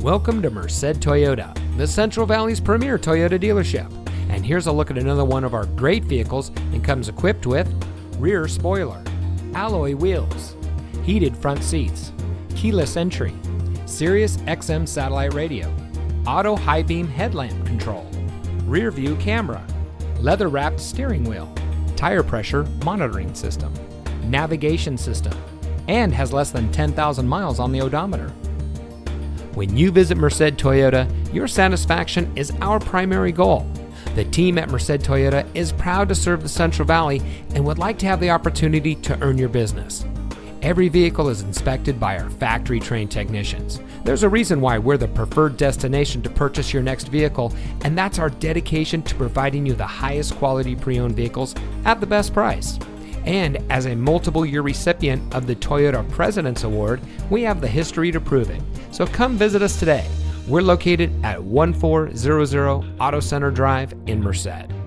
Welcome to Merced Toyota, the Central Valley's premier Toyota dealership. And here's a look at another one of our great vehicles, and comes equipped with rear spoiler, alloy wheels, heated front seats, keyless entry, Sirius XM satellite radio, auto high beam headlamp control, rear view camera, leather wrapped steering wheel, tire pressure monitoring system, navigation system, and has less than 10,000 miles on the odometer. When you visit Merced Toyota, your satisfaction is our primary goal. The team at Merced Toyota is proud to serve the Central Valley and would like to have the opportunity to earn your business. Every vehicle is inspected by our factory-trained technicians. There's a reason why we're the preferred destination to purchase your next vehicle, and that's our dedication to providing you the highest quality pre-owned vehicles at the best price. And as a multiple-year recipient of the Toyota President's Award, we have the history to prove it. So come visit us today. We're located at 1400 Auto Center Drive in Merced.